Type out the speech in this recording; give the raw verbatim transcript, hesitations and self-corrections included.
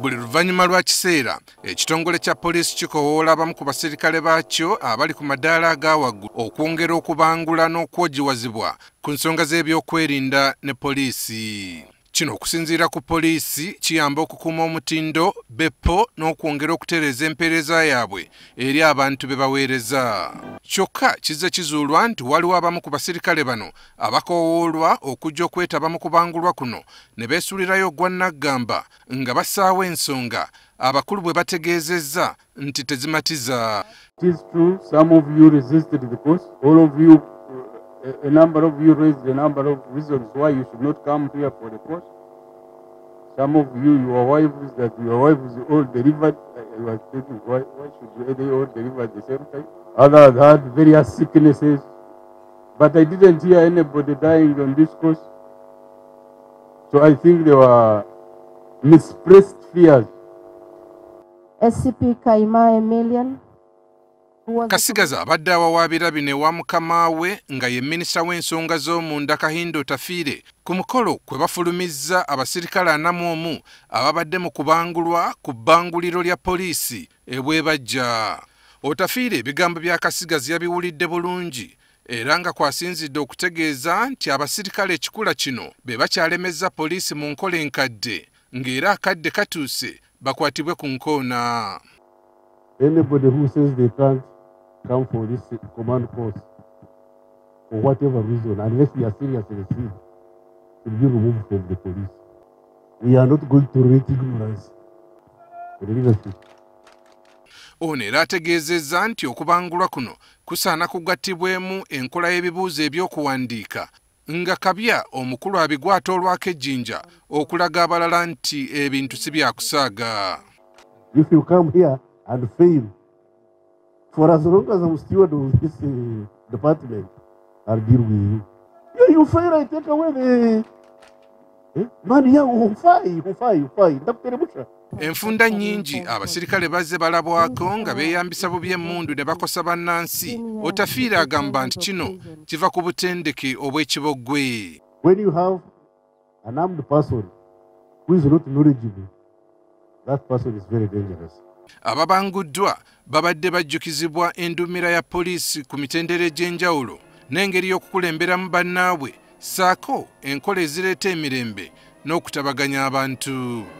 Buli luvannyuma lwa kiseera ekitongole kya poliisi kikowoola abamu ku basirikale baakyo abali ku madaala aga waggulu okwongera okubangula n'okwogiwazibwa ku nsonga z'ebyokwerinda ne poliisi. Kino okusinziira ku poliisi kiyamba okukuuma omutindo, beppo n'okwongera okutereeza empeereza yaabwe eri abantu be baweereza. Kyokka kizze kizuulwa nti waliwo abamu ku basirikale bano abakoowoolwa okujja okwetaba mu kubangulwa kuno ne beesuulirayo gwannaggamba nga bassaawo ensonga abakulu bwe bategeezezza nti tezimatiza. It is true, some of you resisted the course, all of you. A number of you raised a number of reasons why you should not come here for the course. Some of you, your wives, that your wives all delivered. I was thinking, why, why should they all deliver at the same time? Others had various sicknesses, but I didn't hear anybody dying on this course. So I think there were misplaced fears. S C P Kaima Emilian. Kasigaza abadde awawaabira bino wa mukama we nga ye minisita w'ensonga z'omunda Kahinda Otafiire ku mukolo kwe bafulumizza abasirikale anamu omu ababadde mu kubangulwa ku bbanguliro lya poliisi e Bwebajja. Otafiire ebigambo bya Kasigaza yabiwulidde bulungi era nga kwasinzidde okutegeeza nti abasirikale ekikula kino be bakyalemezza poliisi mu nkola enkadde ng'era akadde katuuse bakwatibwe ku nkoona. Anybody who says they can't come for this command post for whatever reason, unless we are seriously sick, should be removed from the police. We are not going to rate ignorance. Ono era ategeezezza nti okubangulwa kuno kusaana kugattibwemu enkola y'ebibuuzo eby'okuwandiika nga kabya omukulu abigwata olwako ejjinja okulaga abalala nti ebintu si byakusaaga. If you come here and fail, for as long as I'm steward of this uh, department, I'll deal with you. Yeah, you fail, I take away the... Eh? Man, yeah, ufai, ufai, ufai. Ndakuteremusha. Enfunda nyingi abasirikale bazze balabwako nga beeyambisa bubi emmundu ne bakosa bannansi. Otafiire agamba nti kino kiva ku butendeke obw'ekiboggwe. When you have an armed person who is not knowledgeable, that person is very dangerous. Ababanguddwa babadde bajjukizibwa endumira ya poliisi ku mitendera egy'enjawulo n'engeri y'okukulemberamu bannaabwe ssaako enkola ezireeta emirembe n'okutabaganya abantu.